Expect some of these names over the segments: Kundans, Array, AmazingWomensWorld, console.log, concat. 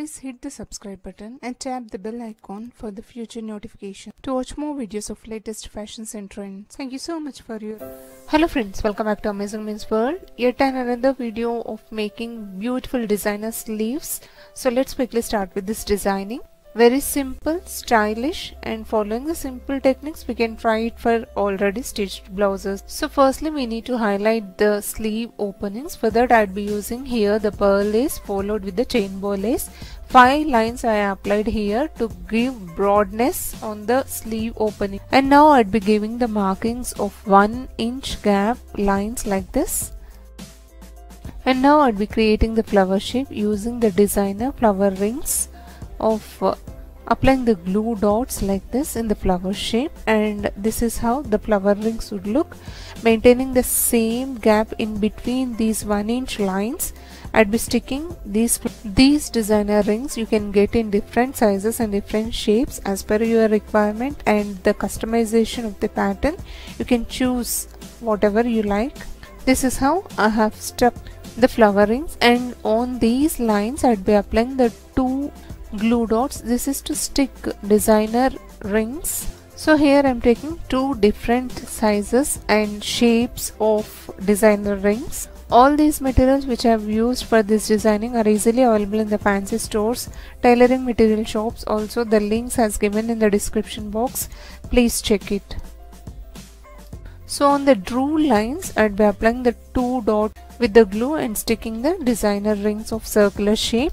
Please hit the subscribe button and tap the bell icon for the future notification to watch more videos of latest fashions and trends. Thank you so much for your Hello friends, welcome back to Amazing Women's World. Yet another video of making beautiful designer sleeves. So let's quickly start with this designing. Very simple, stylish, and following the simple techniques we can try it for already stitched blouses. So firstly we need to highlight the sleeve openings. For that I'd be using here the pearl lace followed with the chain bow lace. 5 lines I applied here to give broadness on the sleeve opening. And now I'd be giving the markings of 1 inch gap lines like this. And now I'd be creating the flower shape using the designer flower rings. Applying the glue dots like this in the flower shape, and this is how the flower rings would look. Maintaining the same gap in between these 1 inch lines, I'd be sticking these designer rings. You can get in different sizes and different shapes as per your requirement and the customization of the pattern. You can choose whatever you like. This is how I have stuck the flower rings, and on these lines I'd be applying the 2 glue dots. This is to stick designer rings. So here I'm taking 2 different sizes and shapes of designer rings. All these materials which I've used for this designing are easily available in the fancy stores, tailoring material shops. Also the links as given in the description box, please check it. So on the drew lines I'd be applying the 2 dots with the glue and sticking the designer rings of circular shape.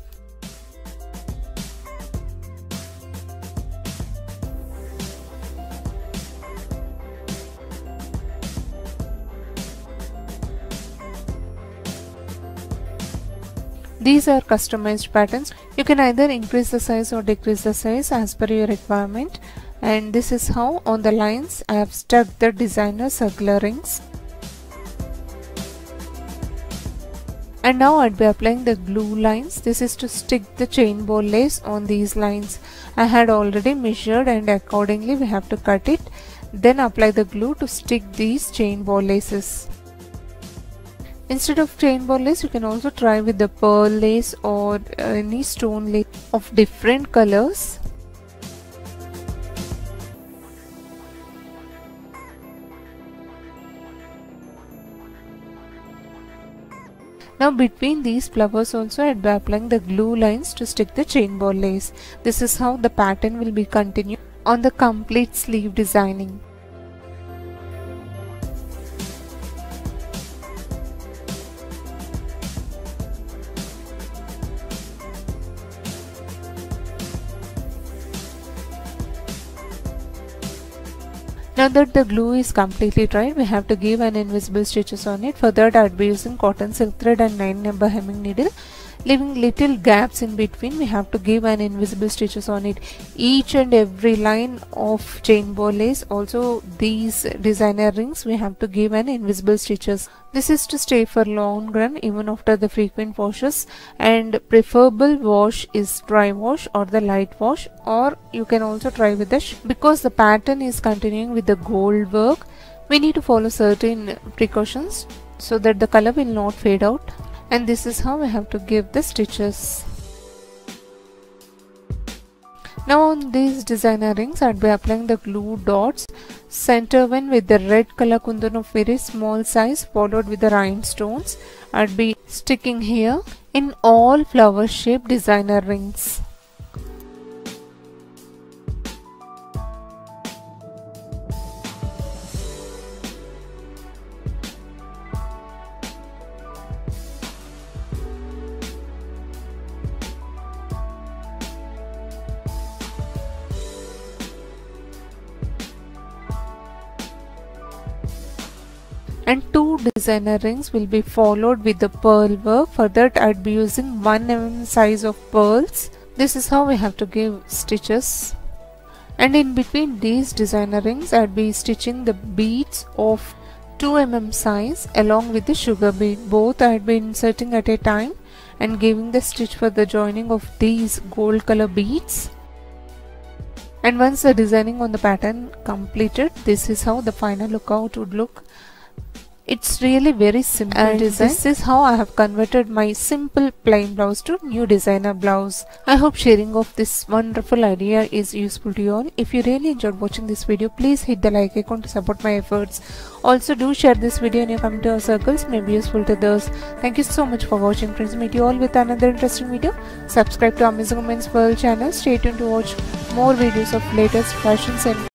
These are customized patterns. You can either increase the size or decrease the size as per your requirement. And this is how on the lines I have stuck the designer circular rings. And now I'd be applying the glue lines. This is to stick the chain bow lace on these lines. I had already measured and accordingly we have to cut it. Then apply the glue to stick these chain bow laces. Instead of chain bow lace, you can also try with the pearl lace or any stone lace of different colors. Now between these flowers also I'd be applying the glue lines to stick the chain bow lace. This is how the pattern will be continued on the complete sleeve designing. Now that the glue is completely dry, we have to give an invisible stitches on it. For that I'd be using cotton silk thread and 9 number hemming needle. Leaving little gaps in between, we have to give an invisible stitches on it. Each and every line of chain bow lace, also these designer rings, we have to give an invisible stitches. This is to stay for long run even after the frequent washes, and preferable wash is dry wash or the light wash, or you can also try with the because the pattern is continuing with the gold work. We need to follow certain precautions so that the color will not fade out. And this is how we have to give the stitches. Now on these designer rings I'd be applying the glue dots. Center one with the red color kundan of very small size followed with the rhinestones. I'd be sticking here in all flower shaped designer rings. And 2 designer rings will be followed with the pearl work. For that I'd be using 1 mm size of pearls. This is how we have to give stitches. And in between these designer rings I'd be stitching the beads of 2 mm size along with the sugar bead. Both I'd be inserting at a time and giving the stitch for the joining of these gold color beads. And once the designing on the pattern completed, this is how the final lookout would look. It's really very simple and design. This is how I have converted my simple plain blouse to new designer blouse. I hope sharing of this wonderful idea is useful to you all. If you really enjoyed watching this video, please hit the like icon to support my efforts. Also do share this video in your comment circles, may be useful to those. Thank you so much for watching friends. Meet you all with another interesting video. Subscribe to Amazing Women's World channel. Stay tuned to watch more videos of latest fashions and